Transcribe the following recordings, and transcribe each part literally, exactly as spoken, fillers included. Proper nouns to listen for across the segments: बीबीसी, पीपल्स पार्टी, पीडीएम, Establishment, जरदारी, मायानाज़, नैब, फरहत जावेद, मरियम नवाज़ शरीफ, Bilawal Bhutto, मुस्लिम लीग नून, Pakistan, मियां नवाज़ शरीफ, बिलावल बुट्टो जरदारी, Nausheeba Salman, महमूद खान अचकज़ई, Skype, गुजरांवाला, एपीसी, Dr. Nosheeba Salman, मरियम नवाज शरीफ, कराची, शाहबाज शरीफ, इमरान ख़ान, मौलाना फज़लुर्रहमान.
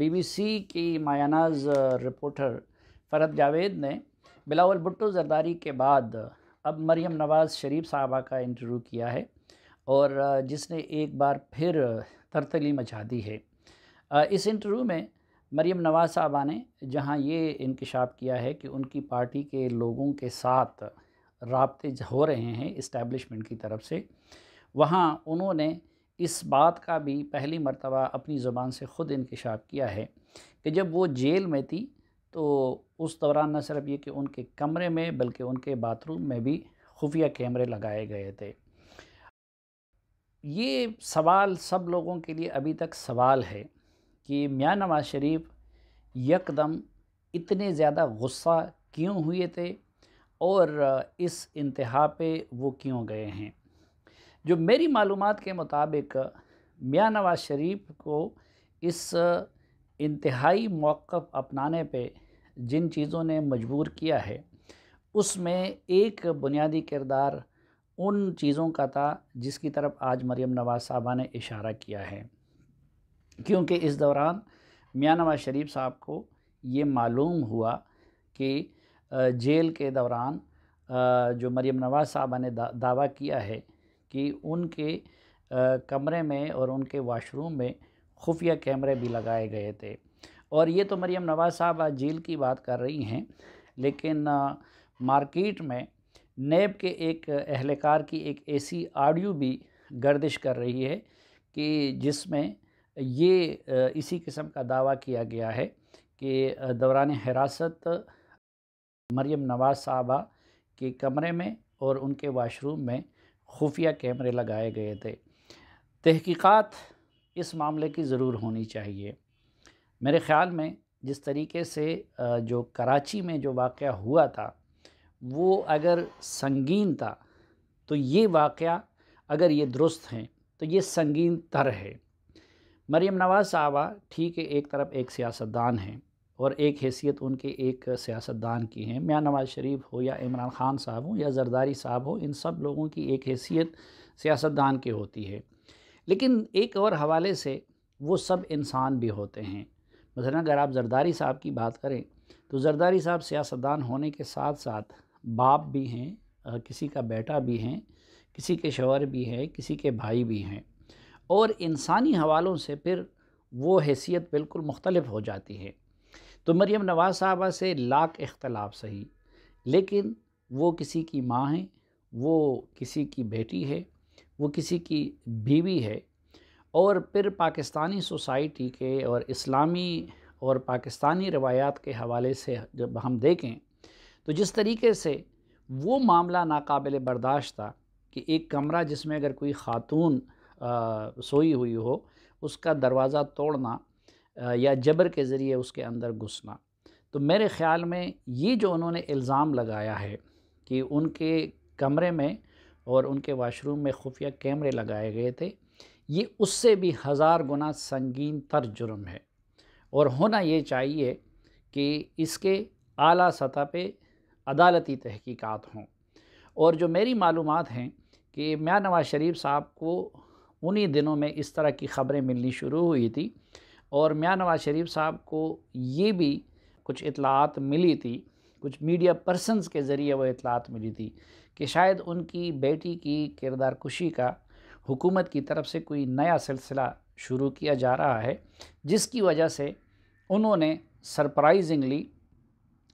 बीबीसी की मायानाज़ रिपोर्टर फरहत जावेद ने बिलावल बुट्टो जरदारी के बाद अब मरियम नवाज़ शरीफ साहबा का इंटरव्यू किया है और जिसने एक बार फिर तरतली मचा दी है। इस इंटरव्यू में मरियम नवाज़ साहबा ने जहां ये इंकशाफ किया है कि उनकी पार्टी के लोगों के साथ राब्ते हो रहे हैं इस्टेब्लिशमेंट की तरफ से, वहां उन्होंने इस बात का भी पहली मर्तबा अपनी ज़ुबान से ख़ुद इंकशाफ किया है कि जब वो जेल में थी तो उस दौरान न सिर्फ ये कि उनके कमरे में बल्कि उनके बाथरूम में भी खुफिया कैमरे लगाए गए थे। ये सवाल सब लोगों के लिए अभी तक सवाल है कि मियां नवाज़ शरीफ यकदम इतने ज़्यादा गुस्सा क्यों हुए थे और इस इंतहा पे वो क्यों गए हैं। जो मेरी मालूमात के मुताबिक मियां नवाज़ शरीफ को इस इंतहाई मौक़िफ़ अपनाने पे जिन चीज़ों ने मजबूर किया है उसमें एक बुनियादी किरदार उन चीज़ों का था जिसकी तरफ आज मरियम नवाज़ साहबा ने इशारा किया है, क्योंकि इस दौरान मियां नवाज़ शरीफ साहब को ये मालूम हुआ कि जेल के दौरान जो मरियम नवाज़ साहबा ने दा, दावा किया है कि उनके कमरे में और उनके वाशरूम में खुफिया कैमरे भी लगाए गए थे। और ये तो मरियम नवाज़ साहबा जेल की बात कर रही हैं, लेकिन मार्केट में नैब के एक एहलकार की एक ऐसी ऑडियो भी गर्दिश कर रही है कि जिसमें ये इसी किस्म का दावा किया गया है कि दौरान हिरासत मरियम नवाज़ साहबा के कमरे में और उनके वाशरूम में खुफिया कैमरे लगाए गए थे। तहकीकात इस मामले की ज़रूर होनी चाहिए। मेरे ख़्याल में जिस तरीके से जो कराची में जो वाक़या हुआ था वो अगर संगीन था तो ये वाक़या अगर ये दुरुस्त हैं तो ये संगीन तर है। मरियम नवाज़ साहबा ठीक है एक तरफ एक सियासतदान हैं और एक हैसियत उनके एक सियासतदान की है, मियां नवाज़ शरीफ हो या इमरान ख़ान साहब हो या जरदारी साहब हो, इन सब लोगों की एक हैसियत सियासतदान की होती है। लेकिन एक और हवाले से वो सब इंसान भी होते हैं। मसलन अगर आप जरदारी साहब की बात करें तो जरदारी साहब सियासतदान होने के साथ साथ बाप भी हैं, किसी का बेटा भी हैं, किसी के शौहर भी हैं, किसी के भाई भी हैं, और इंसानी हवालों से फिर वो हैसियत बिल्कुल मुख्तलिफ हो जाती है। तो मरियम नवाज़ साहबा से लाख इख्तलाफ सही, लेकिन वो किसी की माँ हैं, वो किसी की बेटी है, वो किसी की बीवी है। और फिर पाकिस्तानी सोसाइटी के और इस्लामी और पाकिस्तानी रवायात के हवाले से जब हम देखें तो जिस तरीके से वो मामला नाकाबिले बर्दाश्त था कि एक कमरा जिसमें अगर कोई खातून सोई हुई हो उसका दरवाज़ा तोड़ना आ, या जबर के ज़रिए उसके अंदर घुसना। तो मेरे ख़्याल में ये जो उन्होंने इल्ज़ाम लगाया है कि उनके कमरे में और उनके वाशरूम में खुफिया कैमरे लगाए गए थे, ये उससे भी हज़ार गुना संगीन तर जुर्म है। और होना ये चाहिए कि इसके आला सतह पे अदालती तहकीकात हों। और जो मेरी मालूमात हैं कि मियां नवाज़ शरीफ साहब को उन्हीं दिनों में इस तरह की ख़बरें मिलनी शुरू हुई थी और मियां नवाज़ शरीफ साहब को ये भी कुछ इत्तलाआत मिली थी, कुछ मीडिया पर्सनस के ज़रिए वो इत्तलाआत मिली थी कि शायद उनकी बेटी की किरदार कुशी का हुकूमत की तरफ से कोई नया सिलसिला शुरू किया जा रहा है, जिसकी वजह से उन्होंने सरप्राइजिंगली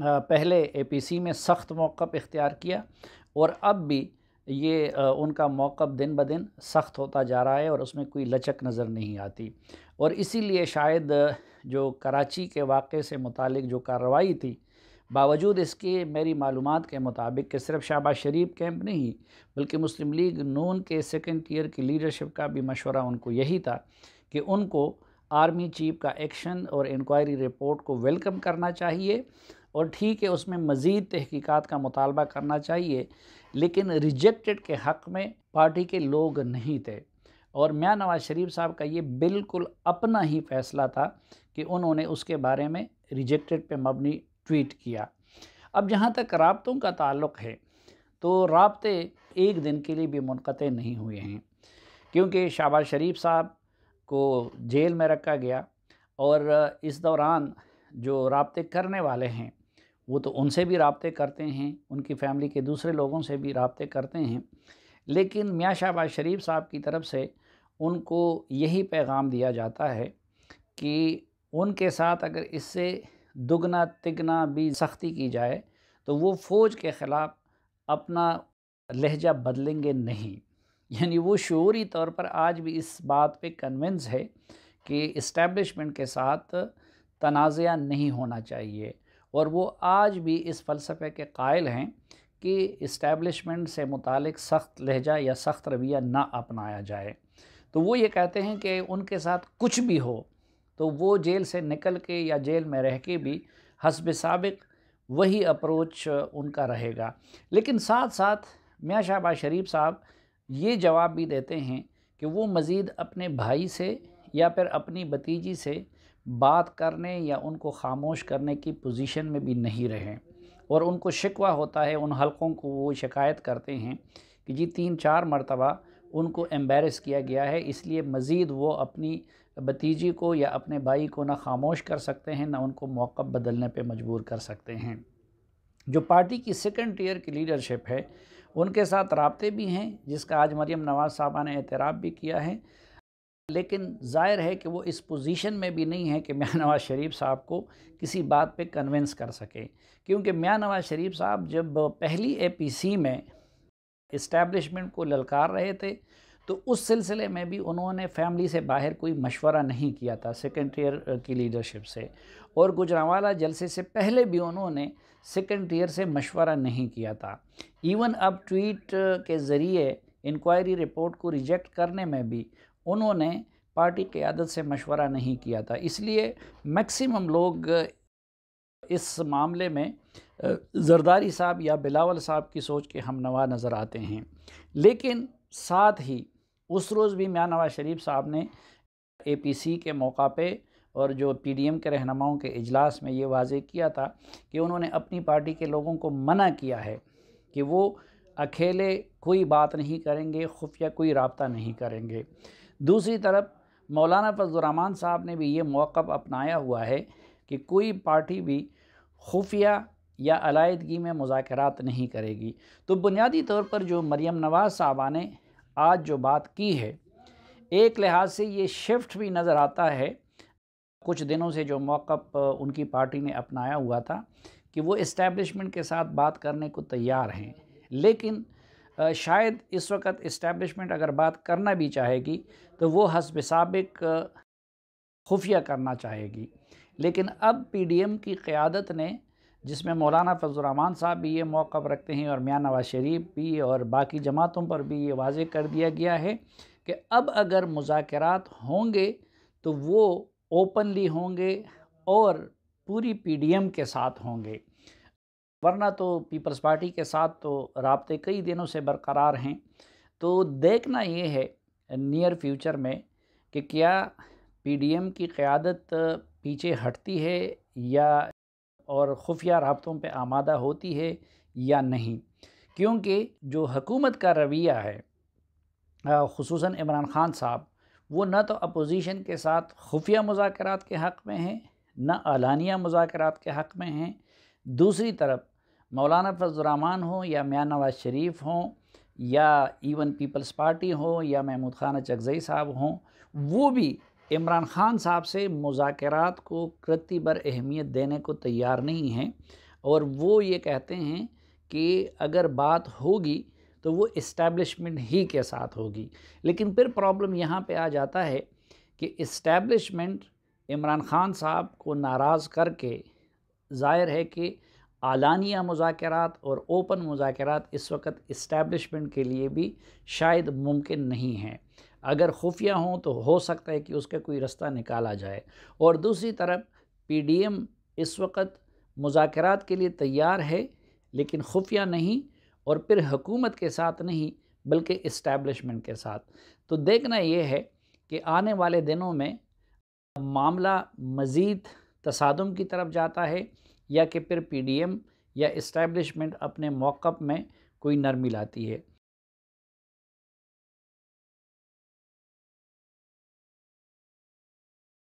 पहले एपीसी में सख्त मौक़िफ़ इख्तियार किया और अब भी ये उनका मौक़िफ़ दिन ब दिन सख्त होता जा रहा है और उसमें कोई लचक नज़र नहीं आती। और इसीलिए शायद जो कराची के वाक़े से मुतालिक जो कार्रवाई थी, बावजूद इसके मेरी मालूमात के मुताबिक कि सिर्फ शाहबाज शरीफ कैंप नहीं बल्कि मुस्लिम लीग नून के सेकंड ईयर की लीडरशिप का भी मशवरा उनको यही था कि उनको आर्मी चीफ का एक्शन और इंक्वायरी रिपोर्ट को वेलकम करना चाहिए और ठीक है उसमें मज़ीद तहकीकात का मुतालबा करना चाहिए, लेकिन रिजेक्टेड के हक़ में पार्टी के लोग नहीं थे। और मियां नवाज़ शरीफ साहब का ये बिल्कुल अपना ही फ़ैसला था कि उन्होंने उसके बारे में रिजेक्टेड पे मबनी ट्वीट किया। अब जहाँ तक राब्तों का ताल्लुक़ है तो राब्ते एक दिन के लिए भी मुनक़ते नहीं हुए हैं, क्योंकि शाहबाज शरीफ साहब को जेल में रखा गया और इस दौरान जो राब्ते करने वाले हैं वो तो उनसे भी राब्ते करते हैं, उनकी फ़ैमिली के दूसरे लोगों से भी राब्ते करते हैं, लेकिन मियां शाहबाज शरीफ साहब की तरफ से उनको यही पैगाम दिया जाता है कि उनके साथ अगर इससे दुगना तिगना भी सख्ती की जाए तो वो फ़ौज के ख़िलाफ़ अपना लहजा बदलेंगे नहीं। यानी वो शऊरी तौर पर आज भी इस बात पे कन्विंस है कि इस्टेब्लिशमेंट के साथ तनाज़ा नहीं होना चाहिए, और वो आज भी इस फ़लसफ़े के कायल हैं कि इस्टेब्लिशमेंट से मुतालिक सख्त लहजा या सख्त रवैया ना अपनाया जाए। तो वो ये कहते हैं कि उनके साथ कुछ भी हो तो वो जेल से निकल के या जेल में रह के भी हस्ब साबिक वही अप्रोच उनका रहेगा। लेकिन साथ साथ मियां शाहबाज शरीफ साहब ये जवाब भी देते हैं कि वो मज़ीद अपने भाई से या फिर अपनी भतीजी से बात करने या उनको खामोश करने की पोजीशन में भी नहीं रहें, और उनको शिकवा होता है, उन हलकों को वो शिकायत करते हैं कि जी तीन चार मरतबा उनको एम्बेरस किया गया है, इसलिए मज़ीद वो अपनी भतीजी को या अपने भाई को ना खामोश कर सकते हैं ना उनको मौक़ा बदलने पे मजबूर कर सकते हैं। जो पार्टी की सेकंड टियर की लीडरशिप है उनके साथ राब्ते भी हैं, जिसका आज मरियम नवाज़ साहबा ने एतराफ़ भी किया है, लेकिन ज़ाहिर है कि वो इस पोजीशन में भी नहीं है कि मियां नवाज़ शरीफ साहब को किसी बात पे कन्विंस कर सकें, क्योंकि मियां नवाज़ शरीफ साहब जब पहली एपीसी में इस्टेब्लिशमेंट को ललकार रहे थे तो उस सिलसिले में भी उन्होंने फैमिली से बाहर कोई मशवरा नहीं किया था सेकंड टियर की लीडरशिप से, और गुजरांवाला जलसे से पहले भी उन्होंने सेकंड टियर से मशवरा नहीं किया था। इवन अब ट्वीट के ज़रिए इंक्वायरी रिपोर्ट को रिजेक्ट करने में भी उन्होंने पार्टी क़यादत से मशवरा नहीं किया था। इसलिए मैक्सिमम लोग इस मामले में जरदारी साहब या बिलावल साहब की सोच के हमनवा नज़र आते हैं। लेकिन साथ ही उस रोज़ भी मियां नवाज़ शरीफ साहब ने एपीसी के मौका पे और जो पीडीएम के रहनुमाओं के इजलास में ये वाजे किया था कि उन्होंने अपनी पार्टी के लोगों को मना किया है कि वो अकेले कोई बात नहीं करेंगे, खुफिया कोई राब्ता नहीं करेंगे। दूसरी तरफ मौलाना फज़लुर्रहमान साहब ने भी ये मौक़िफ़ अपनाया हुआ है कि कोई पार्टी भी खुफिया या अलायदगी में मुज़ाकरात नहीं करेगी। तो बुनियादी तौर पर जो मरियम नवाज़ साहबा ने आज जो बात की है, एक लिहाज से ये शिफ्ट भी नज़र आता है कुछ दिनों से जो मौक़िफ़ उनकी पार्टी ने अपनाया हुआ था कि वो इस्टेब्लिशमेंट के साथ बात करने को तैयार हैं, लेकिन शायद इस वक्त इस्टेब्लिशमेंट अगर बात करना भी चाहेगी तो वो हस्ब साबिक खुफिया करना चाहेगी। लेकिन अब पीडीएम की क़यादत ने, जिसमें मौलाना फज़लुर्रहमान साहब भी ये मौक़िफ़ रखते हैं और मियां नवाज़ शरीफ भी और बाकी जमातों पर भी ये वाज़े कर दिया गया है कि अब अगर मुज़ाकरात होंगे तो वो ओपनली होंगे और पूरी पीडीएम के साथ होंगे, वरना तो पीपल्स पार्टी के साथ तो राब्ते कई दिनों से बरकरार हैं। तो देखना ये है नियर फ्यूचर में कि क्या पीडीएम की क़यादत पीछे हटती है या और खुफिया राब्तों पे आमादा होती है या नहीं, क्योंकि जो हकूमत का रवैया है ख़ुसूसन इमरान ख़ान साहब, वो न तो अपोजिशन के साथ खुफिया मुज़ाकरात के हक़ में हैं न आलानिया मुज़ाकरात के हक़ में हैं। दूसरी तरफ मौलाना फज़लुर्रहमान हो या मियां नवाज़ शरीफ हों या इवन पीपल्स पार्टी हो या महमूद खान अचकज़ई साहब हों, वो भी इमरान ख़ान साहब से मुज़ाकरात को कृति बर अहमियत देने को तैयार नहीं हैं, और वो ये कहते हैं कि अगर बात होगी तो वो इस्टेब्लिशमेंट ही के साथ होगी। लेकिन फिर प्रॉब्लम यहाँ पे आ जाता है कि इस्टेब्लिशमेंट इमरान ख़ान साहब को नाराज़ करके ज़ाहिर है कि आलानिया मुज़ाकरात और ओपन मुज़ाकरात इस वक्त इस्टेब्लिशमेंट के लिए भी शायद मुमकिन नहीं है। अगर खुफिया हों तो हो सकता है कि उसका कोई रास्ता निकाला जाए, और दूसरी तरफ पीडीएम इस वक्त मुज़ाकरात के लिए तैयार है लेकिन खुफिया नहीं, और फिर हुकूमत के साथ नहीं बल्कि इस्टेब्लिशमेंट के साथ। तो देखना ये है कि आने वाले दिनों में मामला मज़ीद तसादुम की तरफ जाता है या कि फिर पीडीएम या इस्टेब्लिशमेंट अपने मौक़िफ़ में कोई नरमी लाती है।